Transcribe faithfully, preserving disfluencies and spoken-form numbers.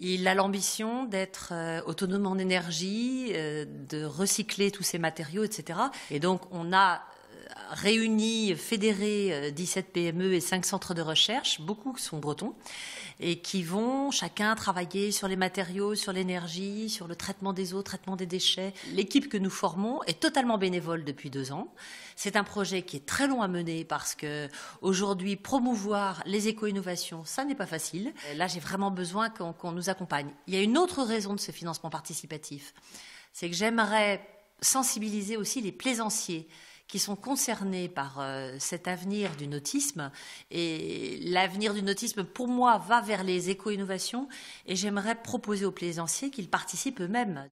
Il a l'ambition d'être euh, autonome en énergie, euh, de recycler tous ses matériaux, et cetera. Et donc, on a réuni, fédéré dix-sept P M E et cinq centres de recherche, beaucoup sont bretons, et qui vont chacun travailler sur les matériaux, sur l'énergie, sur le traitement des eaux, traitement des déchets. L'équipe que nous formons est totalement bénévole depuis deux ans. C'est un projet qui est très long à mener parce que aujourd'hui, promouvoir les éco-innovations, ça n'est pas facile. Là, j'ai vraiment besoin qu'on qu'on nous accompagne. Il y a une autre raison de ce financement participatif, c'est que j'aimerais sensibiliser aussi les plaisanciers qui sont concernés par cet avenir du nautisme. Et l'avenir du nautisme, pour moi, va vers les éco-innovations. Et j'aimerais proposer aux plaisanciers qu'ils participent eux-mêmes.